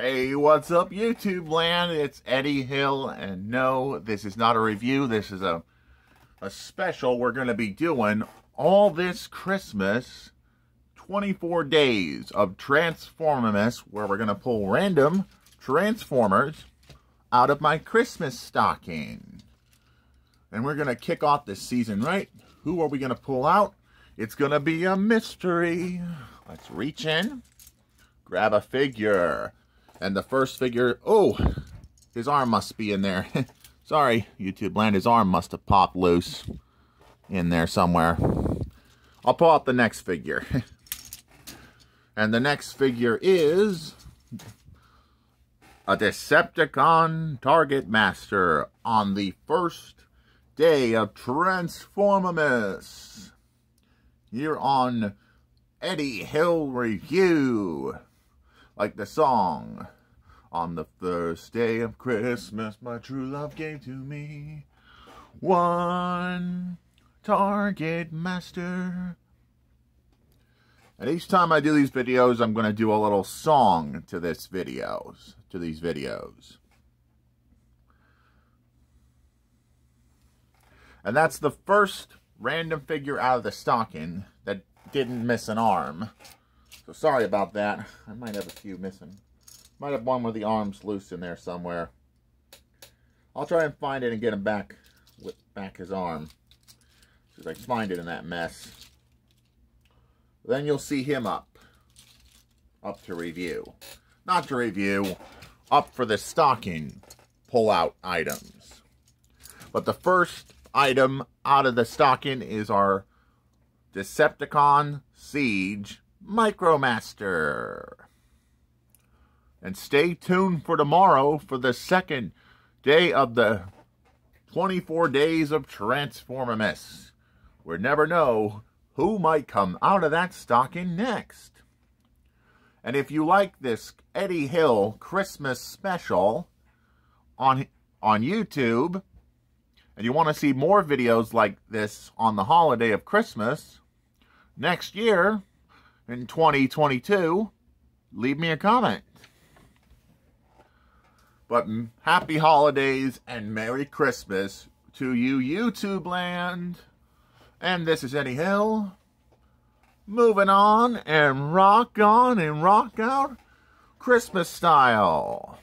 Hey, what's up YouTube land? It's Eddie Hill, and no, this is not a review. This is a special we're going to be doing all this Christmas. 24 days of Transformers, where we're going to pull random Transformers out of my Christmas stocking. And we're going to kick off this season, right? Who are we going to pull out? It's going to be a mystery. Let's reach in, grab a figure. And the first figure, oh, his arm must be in there. Sorry, YouTube land, his arm must have popped loose in there somewhere. I'll pull out the next figure. And the next figure is a Decepticon Target Master on the first day of Transformers. Here on Eddie Hill Review. Like the song, on the first day of Christmas, my true love gave to me one Target Master. And each time I do these videos, I'm going to do a little song to these videos. And that's the first random figure out of the stocking that didn't miss an arm. So sorry about that. I might have a few missing. Might have one with the arms loose in there somewhere. I'll try and find it and get him back, whip back his arm. Because I can find it in that mess. Then you'll see him up to review. Not to review, up for the stocking pull-out items. But the first item out of the stocking is our Decepticon Siege Micromaster. And stay tuned for tomorrow for the second day of the 24 days of Transformers. We'll never know who might come out of that stocking next. And if you like this Eddie Hill Christmas special on YouTube, and you want to see more videos like this on the holiday of Christmas next year, in 2022, leave me a comment. But happy holidays and Merry Christmas to you, YouTube land. And this is Eddie Hill. Moving on and rock out Christmas style.